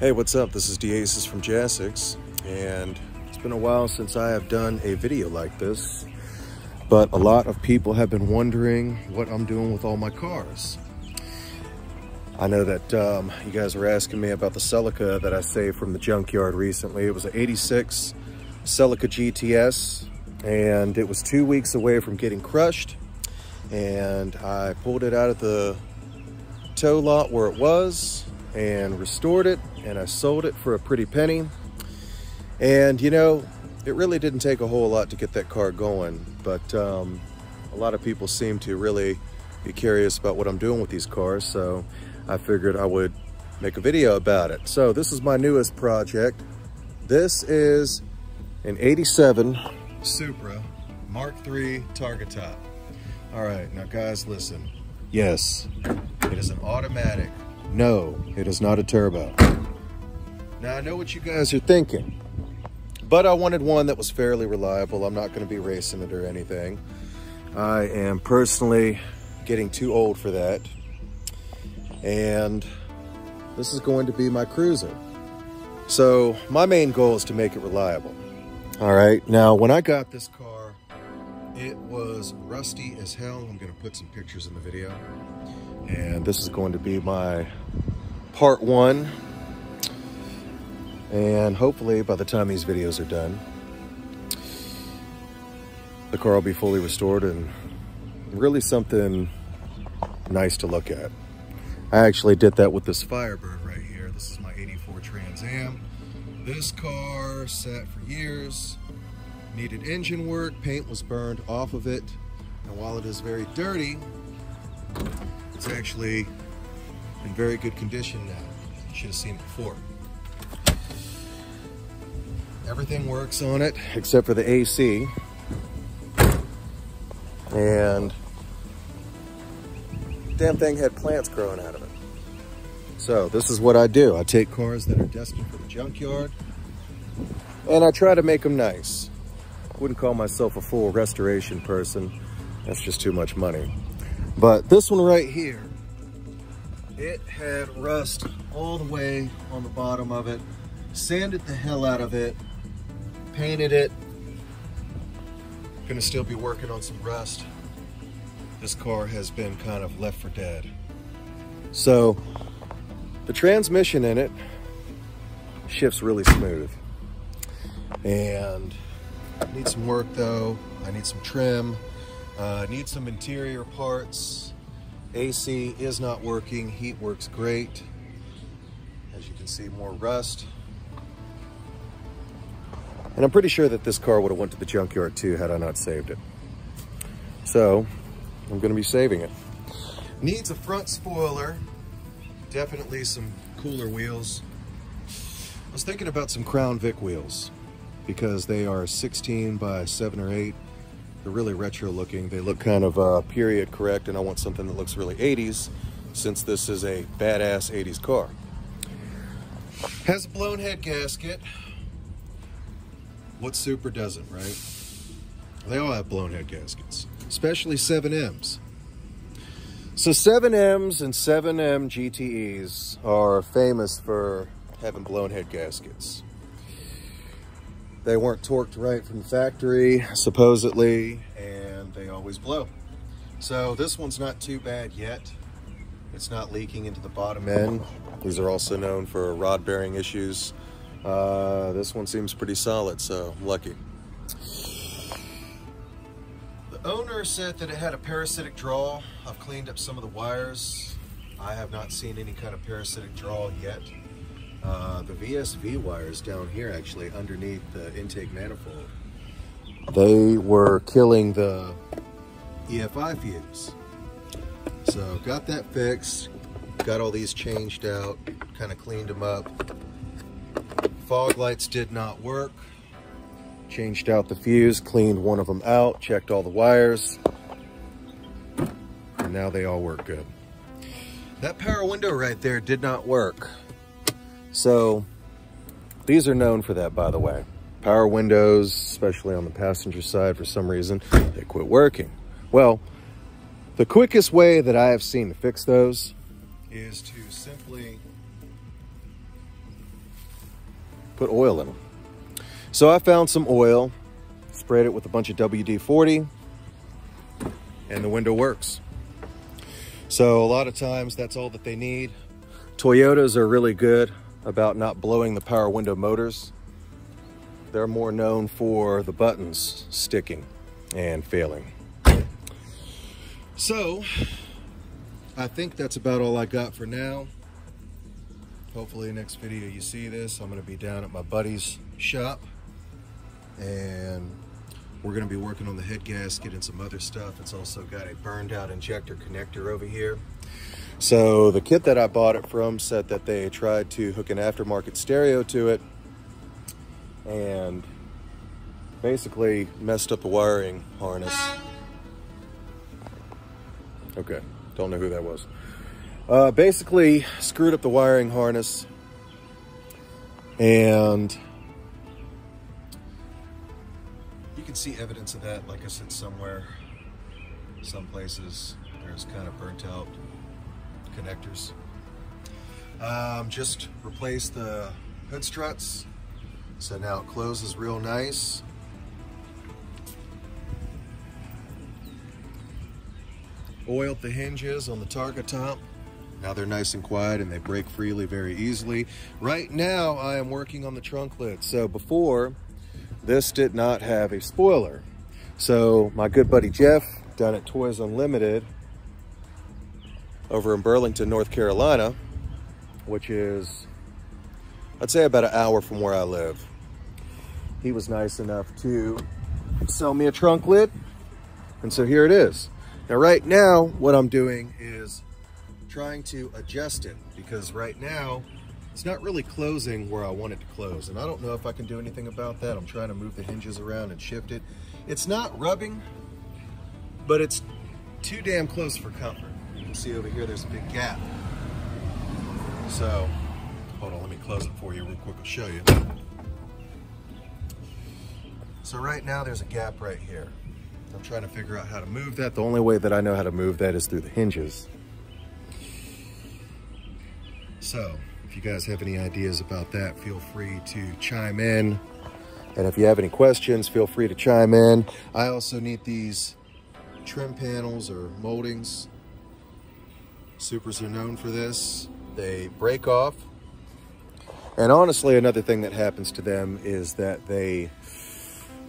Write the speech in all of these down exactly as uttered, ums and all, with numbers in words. Hey, what's up? This is Jassics from Jassics, and it's been a while since I have done a video like this, but a lot of people have been wondering what I'm doing with all my cars. I know that um, you guys were asking me about the Celica that I saved from the junkyard recently. It was an eighty-six Celica G T S, and it was two weeks away from getting crushed, and I pulled it out of the tow lot where it was and restored it, and I sold it for a pretty penny. And you know, it really didn't take a whole lot to get that car going, but um, a lot of people seem to really be curious about what I'm doing with these cars, so I figured I would make a video about it. So this is my newest project. This is an eighty-seven Supra Mark three target top. All right, now guys, listen. Yes, it is an automatic. No, it is not a turbo. Now, I know what you guys are thinking, but I wanted one that was fairly reliable. I'm not going to be racing it or anything. I am personally getting too old for that. And this is going to be my cruiser. So my main goal is to make it reliable. All right. Now, when I got this car, it was rusty as hell. I'm going to put some pictures in the video. And this is going to be my part one. And hopefully by the time these videos are done, the car will be fully restored and really something nice to look at. I actually did that with this Firebird right here. This is my eighty-four Trans Am. This car sat for years, needed engine work, paint was burned off of it. And while it is very dirty, it's actually in very good condition now. You should have seen it before. Everything works on it except for the A C. And damn thing had plants growing out of it. So this is what I do. I take cars that are destined for the junkyard and I try to make them nice. Wouldn't call myself a full restoration person. That's just too much money. But this one right here, it had rust all the way on the bottom of it, sanded the hell out of it, painted it. Gonna still be working on some rust. This car has been kind of left for dead. So the transmission in it shifts really smooth. And I need some work though. I need some trim. Uh, need some interior parts. A C is not working. Heat works great. As you can see, more rust. And I'm pretty sure that this car would have went to the junkyard too had I not saved it. So I'm going to be saving it. Needs a front spoiler. Definitely some cooler wheels. I was thinking about some Crown Vic wheels because they are sixteen by seven or eight. They're really retro looking. They look kind of uh, period correct, and I want something that looks really eighties since this is a badass eighties car. Has a blown head gasket. What Supra doesn't, right? They all have blown head gaskets, especially seven Ms. So seven Ms and seven M G T Es are famous for having blown head gaskets. They weren't torqued right from the factory, supposedly, and they always blow. So this one's not too bad yet. It's not leaking into the bottom end. These are also known for rod bearing issues. Uh, this one seems pretty solid, so lucky. The owner said that it had a parasitic draw. I've cleaned up some of the wires. I have not seen any kind of parasitic draw yet. Uh, the V S V wires down here, actually, underneath the intake manifold, they were killing the E F I fuse. So got that fixed, got all these changed out, kind of cleaned them up. Fog lights did not work. Changed out the fuse, cleaned one of them out, checked all the wires, and now they all work good. That power window right there did not work. So these are known for that, by the way. Power windows, especially on the passenger side, for some reason, they quit working. Well, the quickest way that I have seen to fix those is to simply put oil in them. So I found some oil, sprayed it with a bunch of W D forty, and the window works. So a lot of times that's all that they need. Toyotas are really good about not blowing the power window motors. They're more known for the buttons sticking and failing. So I think that's about all I got for now. Hopefully the next video you see this, I'm gonna be down at my buddy's shop and we're gonna be working on the head gasket and some other stuff. It's also got a burned out injector connector over here. So the kit that I bought it from said that they tried to hook an aftermarket stereo to it and basically messed up the wiring harness. Okay, don't know who that was. Uh, basically screwed up the wiring harness and you can see evidence of that. Like I said, somewhere, some places there's kind of burnt out connectors. Um, just replaced the hood struts. So now it closes real nice. Oiled the hinges on the targa top. Now they're nice and quiet and they break freely very easily. Right now I am working on the trunk lid. So before, this did not have a spoiler. So my good buddy Jeff down at Toys Unlimited over in Burlington, North Carolina, which is, I'd say about an hour from where I live. He was nice enough to sell me a trunk lid. And so here it is. Now, right now, what I'm doing is trying to adjust it because right now it's not really closing where I want it to close. And I don't know if I can do anything about that. I'm trying to move the hinges around and shift it. It's not rubbing, but it's too damn close for comfort. You can see over here, there's a big gap. So, hold on, let me close it for you real quick, I'll show you. So right now there's a gap right here. I'm trying to figure out how to move that. The only way that I know how to move that is through the hinges. So if you guys have any ideas about that, feel free to chime in. And if you have any questions, feel free to chime in. I also need these trim panels or moldings. Supras are known for this. They break off. And honestly, another thing that happens to them is that they,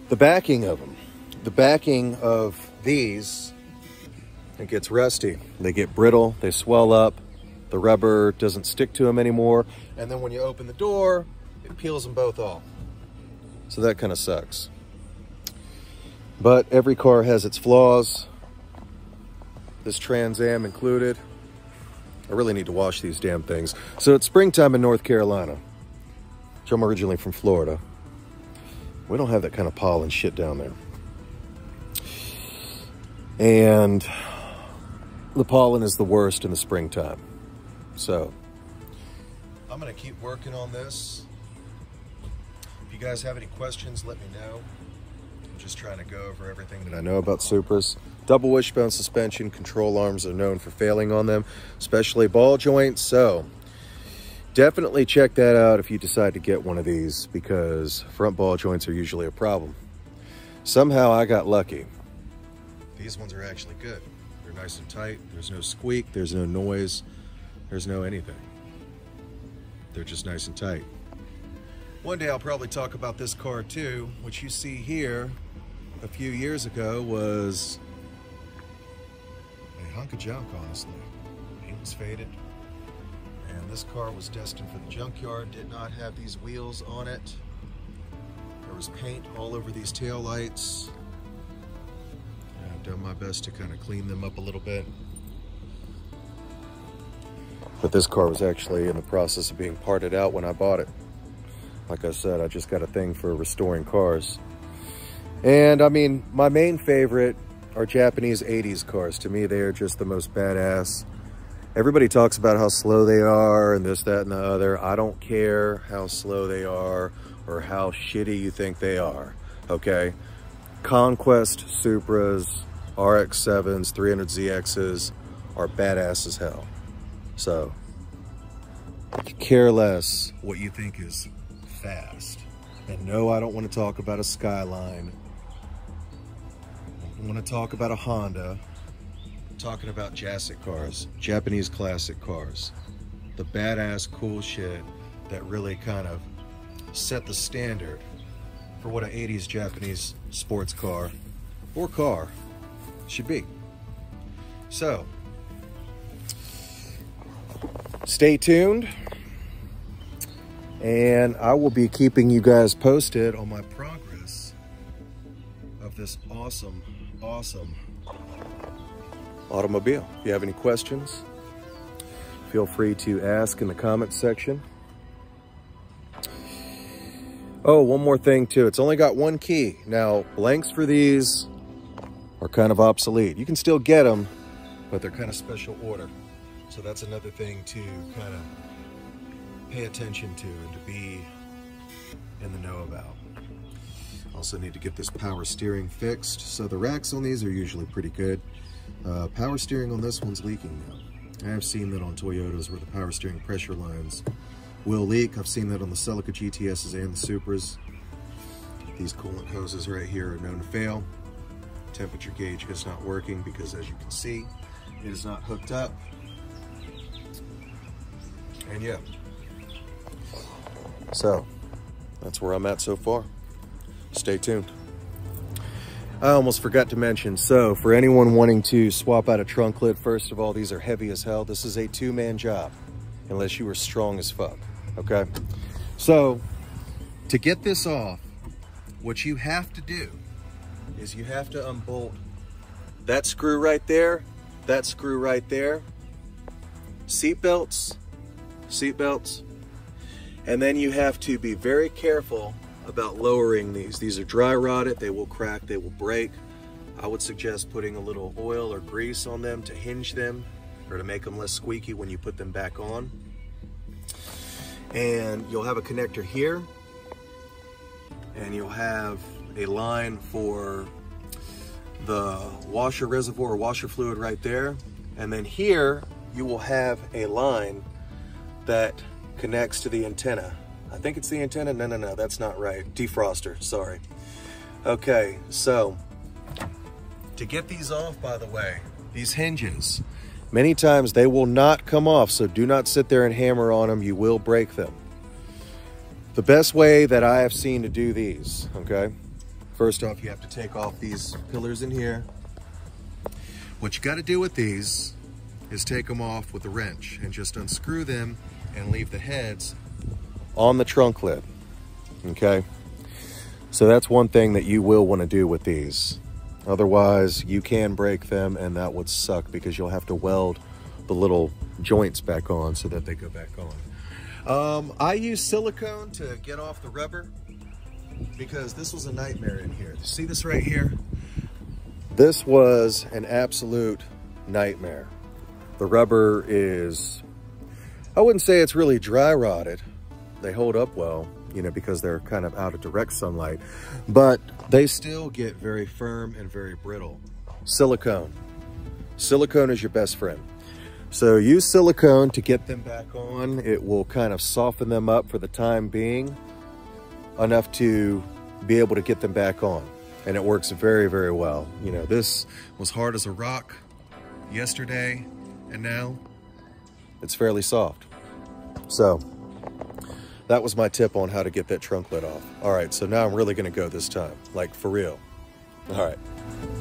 the backing of them, the backing of these, it gets rusty. They get brittle, they swell up, the rubber doesn't stick to them anymore. And then when you open the door, it peels them both off. So that kind of sucks. But every car has its flaws, this Trans Am included. I really need to wash these damn things. So it's springtime in North Carolina. Which I'm originally from Florida. We don't have that kind of pollen shit down there. And the pollen is the worst in the springtime. So I'm gonna keep working on this. If you guys have any questions, let me know. I'm just trying to go over everything that I know about Supras. Double wishbone suspension, control arms are known for failing on them, especially ball joints. So definitely check that out if you decide to get one of these because front ball joints are usually a problem. Somehow I got lucky. These ones are actually good. They're nice and tight. There's no squeak, there's no noise, there's no anything. They're just nice and tight. One day I'll probably talk about this car too, which you see here a few years ago was a hunk of junk, honestly. Paint was faded. And this car was destined for the junkyard, did not have these wheels on it. There was paint all over these taillights. Done my best to kind of clean them up a little bit. But this car was actually in the process of being parted out when I bought it. Like I said, I just got a thing for restoring cars. And I mean, my main favorite are Japanese eighties cars. To me, they are just the most badass. Everybody talks about how slow they are and this, that, and the other. I don't care how slow they are or how shitty you think they are, okay? Conquest Supras, R X sevens, three hundred Z Xs are badass as hell. So, care less what you think is fast. And no, I don't want to talk about a Skyline. I don't want to talk about a Honda. I'm talking about Jassic cars, Japanese classic cars. The badass cool shit that really kind of set the standard for what an eighties Japanese sports car or car should be. So, stay tuned, and I will be keeping you guys posted on my progress of this awesome, awesome automobile. If you have any questions, feel free to ask in the comments section. Oh, one more thing too. It's only got one key. Now, blanks for these are kind of obsolete. You can still get them, but they're kind of special order. So that's another thing to kind of pay attention to and to be in the know about. Also need to get this power steering fixed. So the racks on these are usually pretty good. Uh, power steering on this one's leaking now. I have seen that on Toyotas where the power steering pressure lines will leak. I've seen that on the Celica G T Ss and the Supras. These coolant hoses right here are known to fail. Temperature gauge is not working because, as you can see, it is not hooked up. And yeah, so that's where I'm at so far. Stay tuned. I almost forgot to mention, so for anyone wanting to swap out a trunk lid, first of all, these are heavy as hell. This is a two-man job unless you are strong as fuck, okay? So to get this off, what you have to do is you have to unbolt that screw right there, that screw right there, seat belts, seat belts, and then you have to be very careful about lowering these. These are dry rotted, they will crack, they will break. I would suggest putting a little oil or grease on them to hinge them or to make them less squeaky when you put them back on. And you'll have a connector here, and you'll have a line for the washer reservoir or washer fluid right there, and then here you will have a line that connects to the antenna. I think it's the antenna. No, no, no, that's not right. Defroster, sorry. Okay, so to get these off, by the way, these hinges, many times they will not come off, so do not sit there and hammer on them. You will break them. The best way that I have seen to do these, okay, first off, you have to take off these pillars in here. What you got to do with these is take them off with a wrench and just unscrew them and leave the heads on the trunk lid, okay? So that's one thing that you will want to do with these. Otherwise, you can break them, and that would suck because you'll have to weld the little joints back on so that they go back on. Um, I use silicone to get off the rubber, because this was a nightmare in here. See this right here? This was an absolute nightmare. The rubber is, I wouldn't say it's really dry rotted. They hold up well, you know, because they're kind of out of direct sunlight, but they still get very firm and very brittle. Silicone. Silicone is your best friend. So use silicone to get them back on. It will kind of soften them up for the time being, enough to be able to get them back on, and it works very, very well. You know, this was hard as a rock yesterday, and now it's fairly soft. So that was my tip on how to get that trunk lid off. All right, so now I'm really gonna go this time, like for real. All right.